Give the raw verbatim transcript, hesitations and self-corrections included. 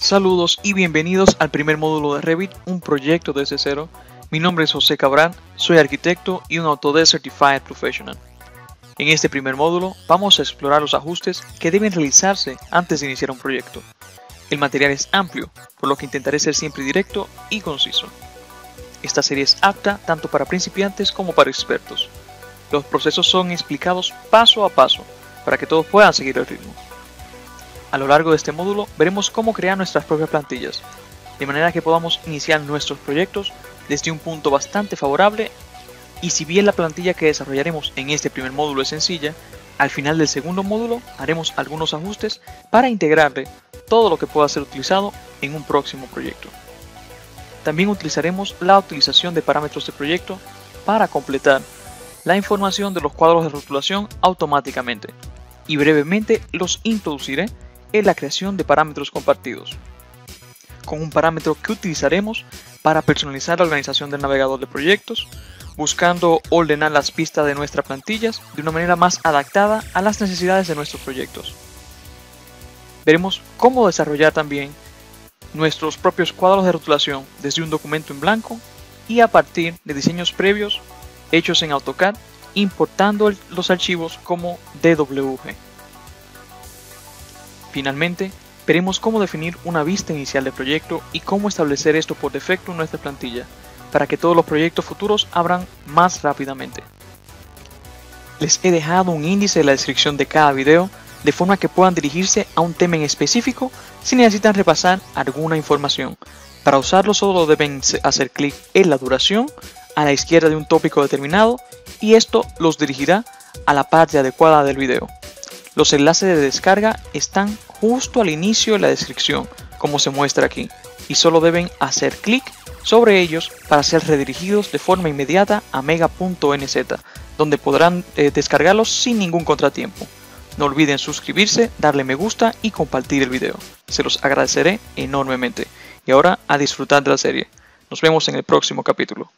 Saludos y bienvenidos al primer módulo de Revit, un proyecto desde cero. Mi nombre es José Cabral, soy arquitecto y un Autodesk Certified Professional. En este primer módulo vamos a explorar los ajustes que deben realizarse antes de iniciar un proyecto. El material es amplio, por lo que intentaré ser siempre directo y conciso. Esta serie es apta tanto para principiantes como para expertos. Los procesos son explicados paso a paso para que todos puedan seguir el ritmo. A lo largo de este módulo veremos cómo crear nuestras propias plantillas, de manera que podamos iniciar nuestros proyectos desde un punto bastante favorable, y si bien la plantilla que desarrollaremos en este primer módulo es sencilla, al final del segundo módulo haremos algunos ajustes para integrarle todo lo que pueda ser utilizado en un próximo proyecto. También utilizaremos la utilización de parámetros de proyecto para completar la información de los cuadros de rotulación automáticamente, y brevemente los introduciré en la creación de parámetros compartidos, con un parámetro que utilizaremos para personalizar la organización del navegador de proyectos, buscando ordenar las pistas de nuestras plantillas de una manera más adaptada a las necesidades de nuestros proyectos. Veremos cómo desarrollar también nuestros propios cuadros de rotulación desde un documento en blanco y a partir de diseños previos hechos en AutoCAD, importando los archivos como D W G. Finalmente, veremos cómo definir una vista inicial del proyecto y cómo establecer esto por defecto en nuestra plantilla, para que todos los proyectos futuros abran más rápidamente. Les he dejado un índice en la descripción de cada video, de forma que puedan dirigirse a un tema en específico si necesitan repasar alguna información. Para usarlo solo deben hacer clic en la duración, a la izquierda de un tópico determinado, y esto los dirigirá a la parte adecuada del video. Los enlaces de descarga están justo al inicio de la descripción, como se muestra aquí, y solo deben hacer clic sobre ellos para ser redirigidos de forma inmediata a Mega punto N Z, donde podrán eh, descargarlos sin ningún contratiempo. No olviden suscribirse, darle me gusta y compartir el video. Se los agradeceré enormemente. Y ahora a disfrutar de la serie. Nos vemos en el próximo capítulo.